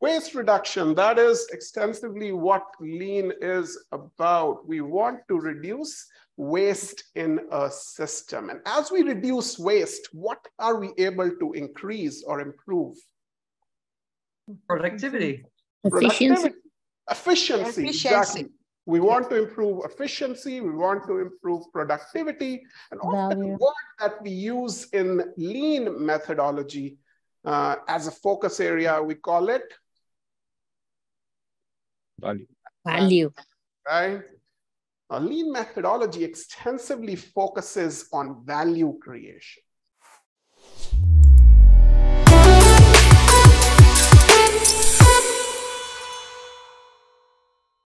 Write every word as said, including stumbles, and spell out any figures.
Waste reduction, that is extensively what lean is about. We want to reduce waste in a system. And as we reduce waste, what are we able to increase or improve? Productivity. Efficiency. Productivity. Efficiency, efficiency. Exactly. We want to improve efficiency, we want to improve productivity, and all the work that we use in lean methodology uh, as a focus area, we call it? Value. Value. Right? A lean methodology extensively focuses on value creation.